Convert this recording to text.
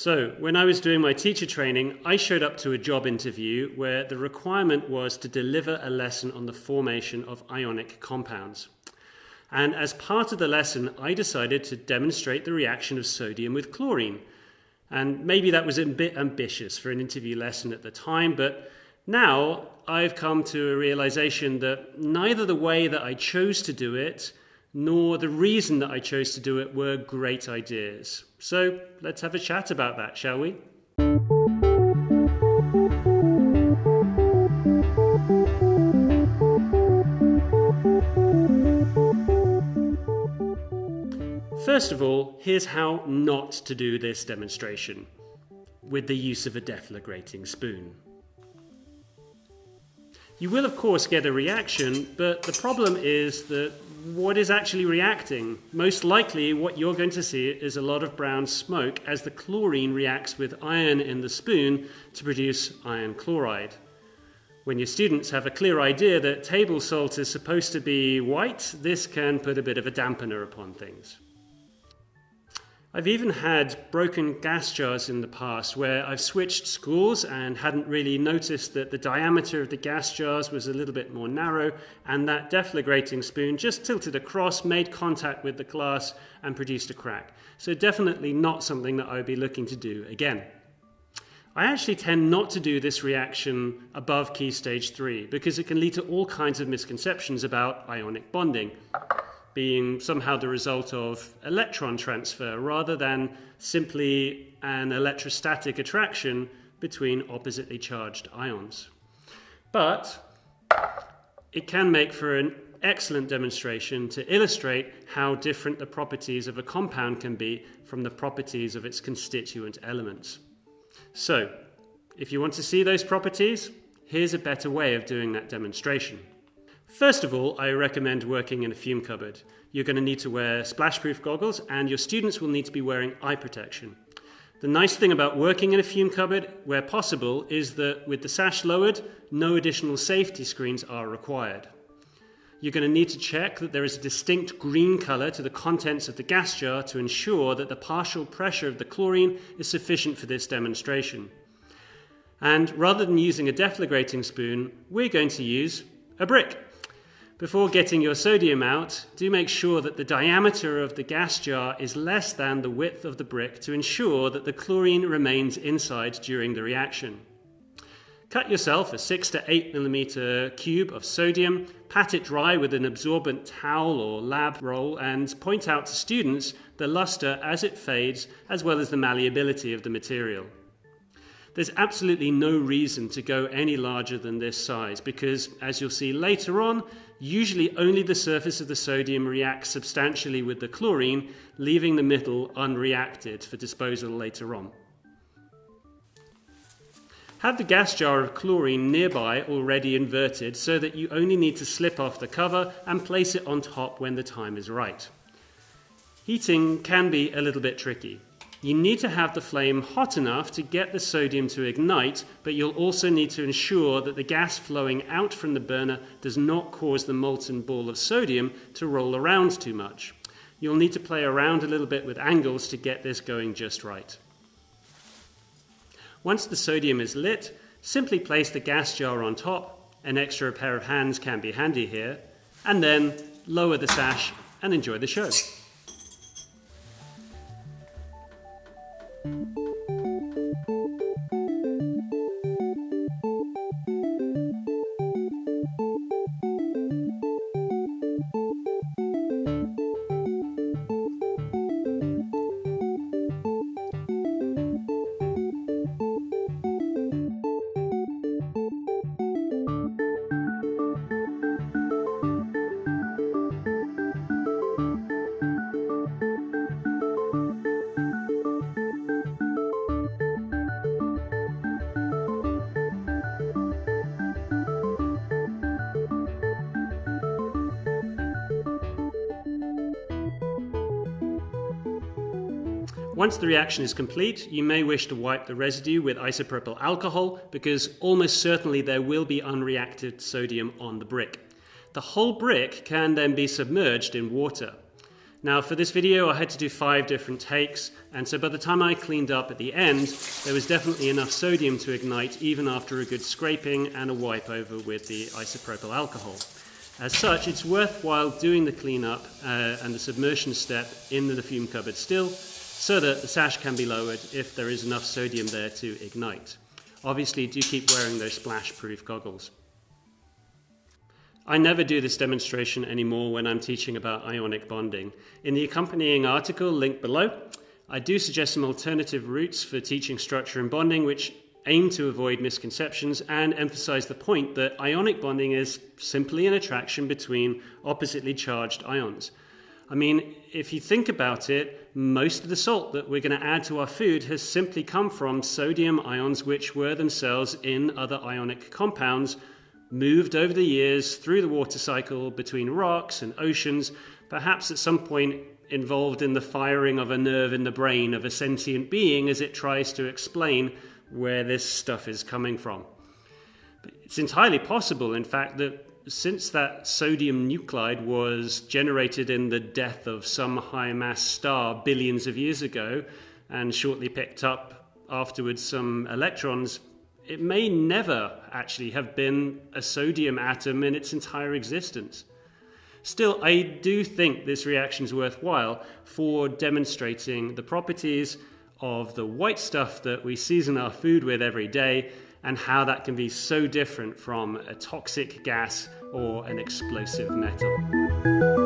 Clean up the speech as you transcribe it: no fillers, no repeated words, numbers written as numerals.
So when I was doing my teacher training, I showed up to a job interview where the requirement was to deliver a lesson on the formation of ionic compounds. And as part of the lesson, I decided to demonstrate the reaction of sodium with chlorine. And maybe that was a bit ambitious for an interview lesson at the time, but now I've come to a realization that neither the way that I chose to do it nor the reason that I chose to do it were great ideas. So let's have a chat about that, shall we? First of all, here's how not to do this demonstration with the use of a deflagrating spoon. You will of course get a reaction, but the problem is that what is actually reacting? Most likely what you're going to see is a lot of brown smoke as the chlorine reacts with iron in the spoon to produce iron chloride. When your students have a clear idea that table salt is supposed to be white, this can put a bit of a dampener upon things. I've even had broken gas jars in the past where I've switched schools and hadn't really noticed that the diameter of the gas jars was a little bit more narrow, and that deflagrating spoon just tilted across, made contact with the glass and produced a crack. So definitely not something that I would be looking to do again. I actually tend not to do this reaction above key stage 3 because it can lead to all kinds of misconceptions about ionic bonding being somehow the result of electron transfer rather than simply an electrostatic attraction between oppositely charged ions. But it can make for an excellent demonstration to illustrate how different the properties of a compound can be from the properties of its constituent elements. So, if you want to see those properties, here's a better way of doing that demonstration. First of all, I recommend working in a fume cupboard. You're going to need to wear splash-proof goggles, and your students will need to be wearing eye protection. The nice thing about working in a fume cupboard, where possible, is that with the sash lowered, no additional safety screens are required. You're going to need to check that there is a distinct green colour to the contents of the gas jar to ensure that the partial pressure of the chlorine is sufficient for this demonstration. And rather than using a deflagrating spoon, we're going to use a brick. Before getting your sodium out, do make sure that the diameter of the gas jar is less than the width of the brick to ensure that the chlorine remains inside during the reaction. Cut yourself a 6 to 8 millimeter cube of sodium, pat it dry with an absorbent towel or lab roll, and point out to students the luster as it fades, as well as the malleability of the material. There's absolutely no reason to go any larger than this size because, as you'll see later on, usually only the surface of the sodium reacts substantially with the chlorine, leaving the middle unreacted for disposal later on. Have the gas jar of chlorine nearby already inverted so that you only need to slip off the cover and place it on top when the time is right. Heating can be a little bit tricky. You need to have the flame hot enough to get the sodium to ignite, but you'll also need to ensure that the gas flowing out from the burner does not cause the molten ball of sodium to roll around too much. You'll need to play around a little bit with angles to get this going just right. Once the sodium is lit, simply place the gas jar on top, an extra pair of hands can be handy here, and then lower the sash and enjoy the show. Once the reaction is complete, you may wish to wipe the residue with isopropyl alcohol because almost certainly there will be unreacted sodium on the brick. The whole brick can then be submerged in water. Now for this video I had to do 5 different takes, and so by the time I cleaned up at the end there was definitely enough sodium to ignite even after a good scraping and a wipe over with the isopropyl alcohol. As such, it's worthwhile doing the cleanup and the submersion step in the fume cupboard still, so that the sash can be lowered if there is enough sodium there to ignite. Obviously do keep wearing those splash-proof goggles. I never do this demonstration anymore when I'm teaching about ionic bonding. In the accompanying article linked below, I do suggest some alternative routes for teaching structure and bonding which aim to avoid misconceptions and emphasize the point that ionic bonding is simply an attraction between oppositely charged ions. I mean, if you think about it, most of the salt that we're going to add to our food has simply come from sodium ions which were themselves in other ionic compounds, moved over the years through the water cycle between rocks and oceans, perhaps at some point involved in the firing of a nerve in the brain of a sentient being as it tries to explain where this stuff is coming from. But it's entirely possible, in fact, that since that sodium nuclide was generated in the death of some high-mass star billions of years ago and shortly picked up afterwards some electrons, it may never actually have been a sodium atom in its entire existence. Still, I do think this reaction is worthwhile for demonstrating the properties of the white stuff that we season our food with every day and how that can be so different from a toxic gas or an explosive metal.